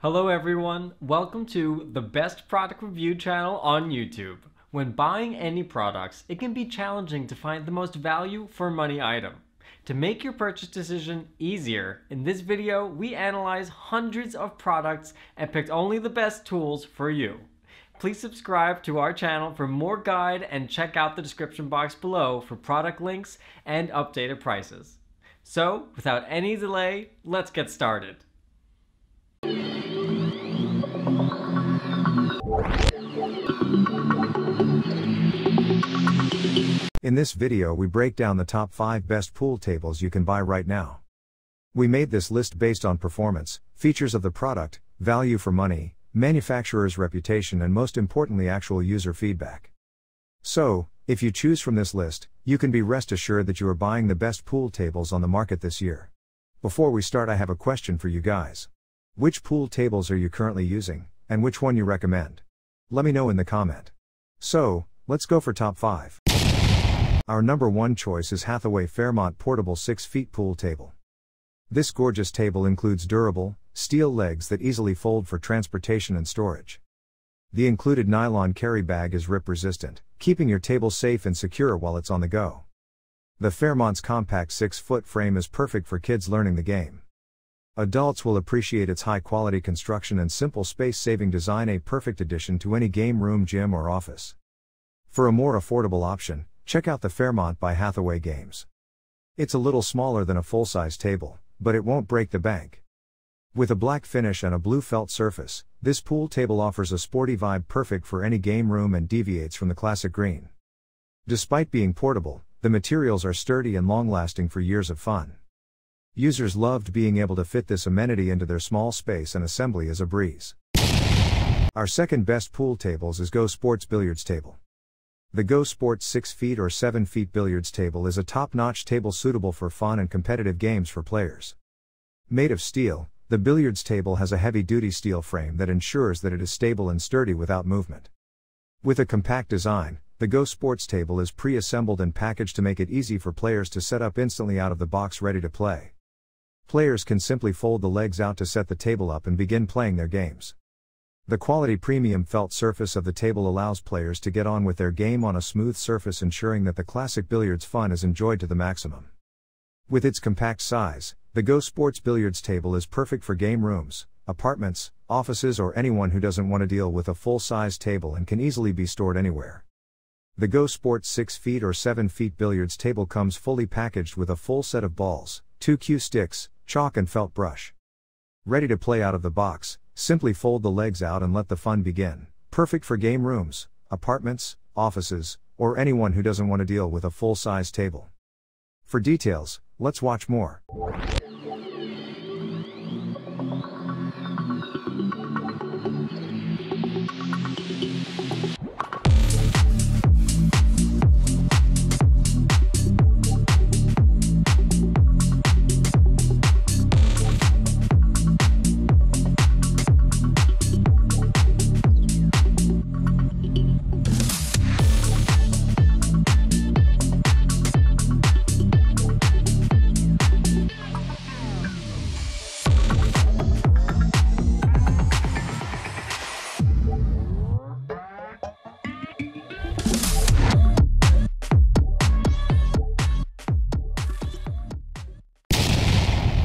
Hello everyone, welcome to the best product review channel on YouTube. When buying any products, it can be challenging to find the most value for money item. To make your purchase decision easier, in this video we analyze hundreds of products and picked only the best tools for you. Please subscribe to our channel for more guide and check out the description box below for product links and updated prices. So without any delay, let's get started. In this video we break down the top 5 best pool tables you can buy right now. We made this list based on performance, features of the product, value for money, manufacturer's reputation, and most importantly actual user feedback. So, if you choose from this list, you can be rest assured that you are buying the best pool tables on the market this year. Before we start, I have a question for you guys. Which pool tables are you currently using, and which one you recommend? Let me know in the comment. So, let's go for top 5. Our number one choice is Hathaway Fairmont Portable 6-Feet Pool Table. This gorgeous table includes durable, steel legs that easily fold for transportation and storage. The included nylon carry bag is rip-resistant, keeping your table safe and secure while it's on the go. The Fairmont's compact 6-foot frame is perfect for kids learning the game. Adults will appreciate its high-quality construction and simple space-saving design, a perfect addition to any game room, gym, or office. For a more affordable option, check out the Fairmont by Hathaway Games. It's a little smaller than a full-size table, but it won't break the bank. With a black finish and a blue felt surface, this pool table offers a sporty vibe perfect for any game room and deviates from the classic green. Despite being portable, the materials are sturdy and long-lasting for years of fun. Users loved being able to fit this amenity into their small space, and assembly is a breeze. Our second best pool tables is Go Sports Billiards Table. The Go Sports 6 feet or 7 feet billiards table is a top-notch table suitable for fun and competitive games for players. Made of steel, the billiards table has a heavy-duty steel frame that ensures that it is stable and sturdy without movement. With a compact design, the Go Sports table is pre-assembled and packaged to make it easy for players to set up instantly out of the box ready to play. Players can simply fold the legs out to set the table up and begin playing their games. The quality premium felt surface of the table allows players to get on with their game on a smooth surface, ensuring that the classic billiards fun is enjoyed to the maximum. With its compact size, the Go Sports Billiards Table is perfect for game rooms, apartments, offices, or anyone who doesn't want to deal with a full-size table and can easily be stored anywhere. The Go Sports 6 feet or 7 feet billiards table comes fully packaged with a full set of balls, 2 cue sticks, chalk, and felt brush. Ready to play out of the box, simply fold the legs out and let the fun begin, perfect for game rooms, apartments, offices, or anyone who doesn't want to deal with a full-size table. For details, let's watch more.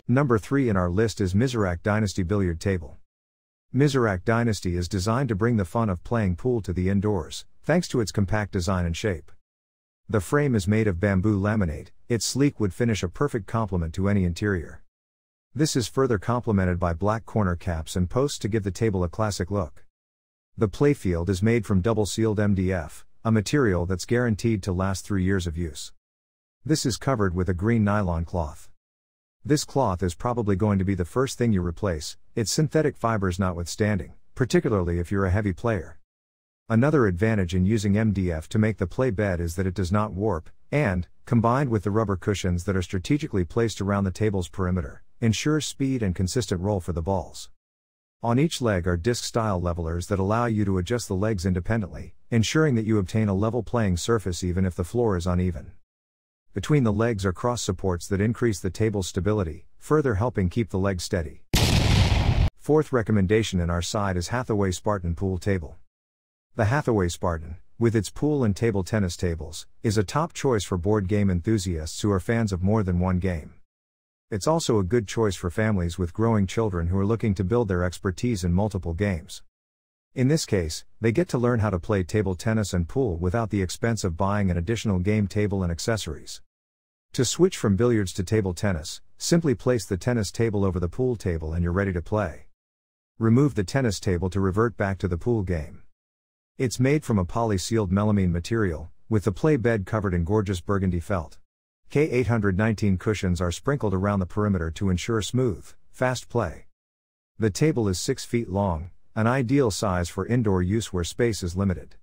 Number 3 in our list is Mizerak Dynasty Billiard Table. Mizerak Dynasty is designed to bring the fun of playing pool to the indoors, thanks to its compact design and shape. The frame is made of bamboo laminate, its sleek wood finish a perfect complement to any interior. This is further complemented by black corner caps and posts to give the table a classic look. The playfield is made from double-sealed MDF, a material that's guaranteed to last 3 years of use. This is covered with a green nylon cloth. This cloth is probably going to be the first thing you replace, its synthetic fibers notwithstanding, particularly if you're a heavy player. Another advantage in using MDF to make the play bed is that it does not warp, and, combined with the rubber cushions that are strategically placed around the table's perimeter, ensures speed and consistent roll for the balls. On each leg are disc-style levelers that allow you to adjust the legs independently, ensuring that you obtain a level playing surface even if the floor is uneven. Between the legs are cross supports that increase the table's stability, further helping keep the legs steady. Fourth recommendation in our side is Hathaway Spartan Pool Table. The Hathaway Spartan, with its pool and table tennis tables, is a top choice for board game enthusiasts who are fans of more than one game. It's also a good choice for families with growing children who are looking to build their expertise in multiple games. In this case, they get to learn how to play table tennis and pool without the expense of buying an additional game table and accessories. To switch from billiards to table tennis, simply place the tennis table over the pool table and you're ready to play. Remove the tennis table to revert back to the pool game. It's made from a poly-sealed melamine material, with the play bed covered in gorgeous burgundy felt. K819 cushions are sprinkled around the perimeter to ensure smooth, fast play. The table is 6 feet long, an ideal size for indoor use where space is limited.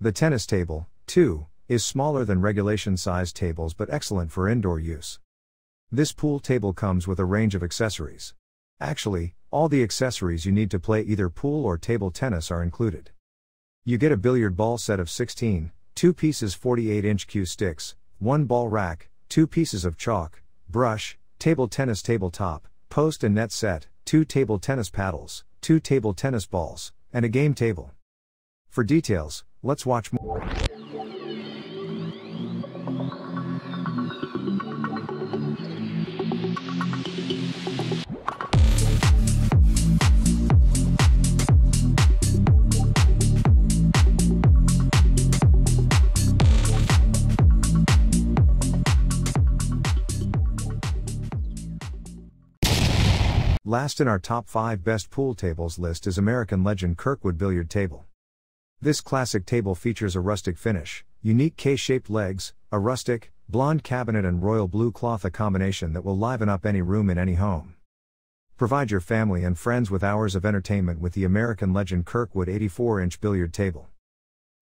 The tennis table, too, is smaller than regulation-sized tables but excellent for indoor use. This pool table comes with a range of accessories. Actually, all the accessories you need to play either pool or table tennis are included. You get a billiard ball set of 16, 2 pieces 48-inch cue sticks, 1 ball rack, 2 pieces of chalk, brush, table tennis tabletop, post and net set, 2 table tennis paddles, 2 table tennis balls, and a game table. For details, let's watch more. Last in our top 5 best pool tables list is American Legend Kirkwood Billiard Table. This classic table features a rustic finish, unique K-shaped legs, a rustic, blonde cabinet and royal blue cloth, a combination that will liven up any room in any home. Provide your family and friends with hours of entertainment with the American Legend Kirkwood 84-inch billiard table.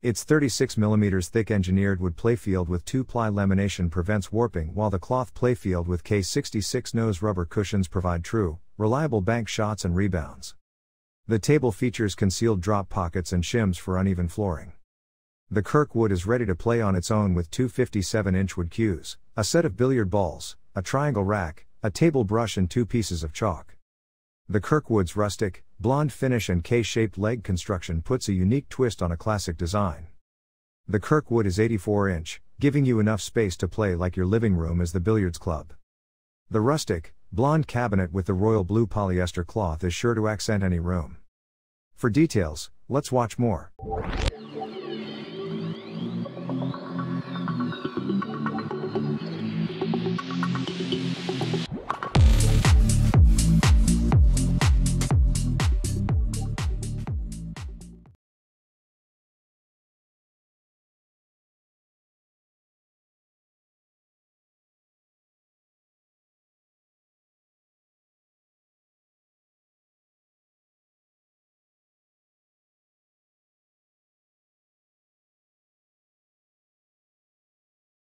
Its 36 mm thick engineered wood playfield with 2-ply lamination prevents warping, while the cloth playfield with K66 nose rubber cushions provide true, reliable bank shots and rebounds. The table features concealed drop pockets and shims for uneven flooring. The Kirkwood is ready to play on its own with 2 57-inch wood cues, a set of billiard balls, a triangle rack, a table brush and 2 pieces of chalk. The Kirkwood's rustic, blonde finish and K-shaped leg construction puts a unique twist on a classic design. The Kirkwood is 84-inch, giving you enough space to play like your living room is the billiards club. The rustic, blonde cabinet with the royal blue polyester cloth is sure to accent any room. For details, let's watch more.